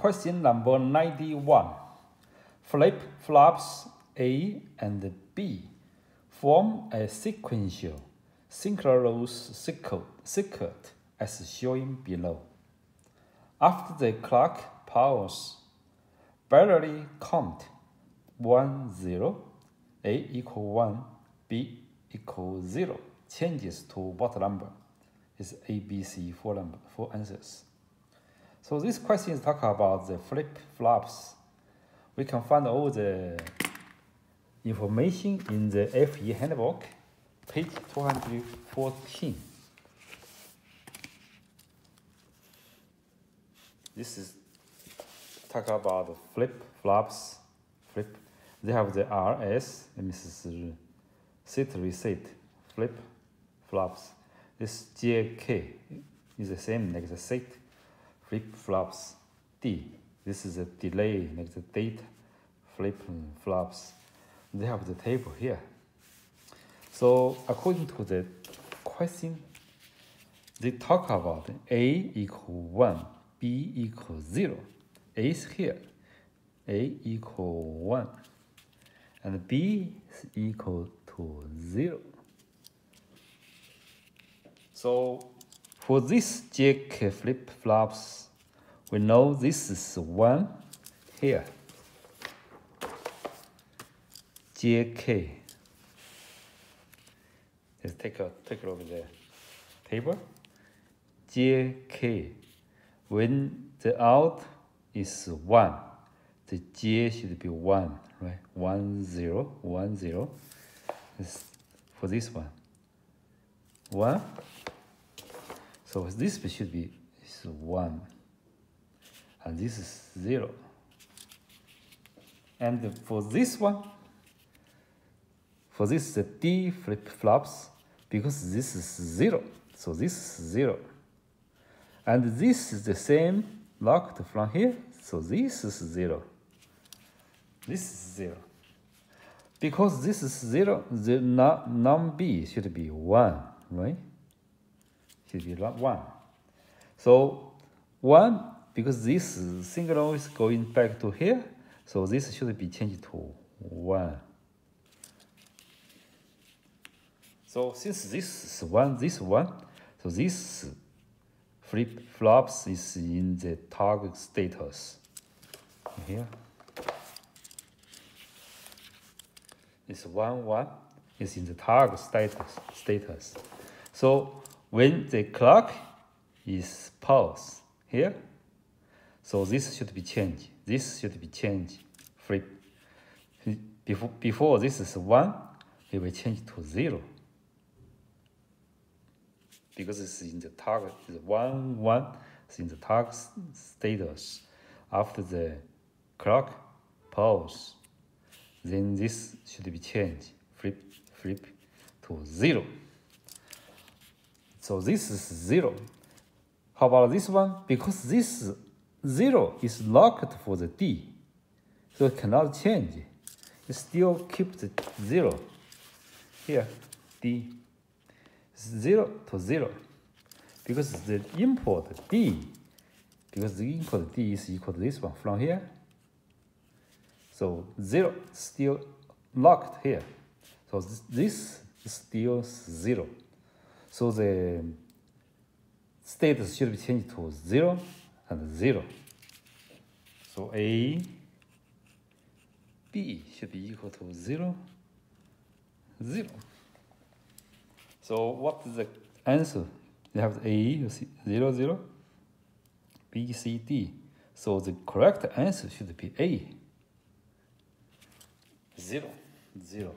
Question number 91. Flip-flops A and B form a sequential synchronous circuit as shown below. After the clock pulse, barely count 1, 0, A equal 1, B equal 0, changes to what number? Is A, B, C, four answers. So this question is talking about the flip-flops. We can find all the information in the FE Handbook, page 214. This is talking about flip-flops. They have the RS, and this is sit reset flip-flops. This JK is the same like the set flip-flops. D, this is a delay, like the date flip-flops. They have the table here. So according to the question, they talk about A equal 1, B equal 0. A is here, A equal 1, and B is equal to 0. So for this JK flip-flops, we know this is 1 here. JK. Let's take a look at the table. JK. When the out is 1, the J should be 1, right? 1, 0, 1, 0. It's for this one. 1. So this should be 1, and this is 0. And for this one, for this the D flip-flops, because this is 0, so this is 0. And this is the same locked from here, so this is 0. This is 0. Because this is 0, the non-B should be 1, right? Should be 1. So 1, because this signal is going back to here, so this should be changed to 1. So since this is 1, this 1, so this flip-flops is in the target status. Here, this 1, 1 is in the target status. So when the clock is pulse here, so this should be changed. This should be changed. Flip. Before this is 1, it will change to 0. Because it's in the target, it's 1, 1, it's in the target status. After the clock pulse, then this should be changed. Flip to 0. So this is 0. How about this one? Because this 0 is locked for the D, so it cannot change. It still keep the 0. Here, D, 0 to 0. Because the import D, is equal to this one from here. So 0 still locked here. So this is still 0. So the status should be changed to 0 and 0. So A, B should be equal to 0, 0. So what is the answer? You have A, 0, 0, B, C, D. So the correct answer should be A, 0, 0.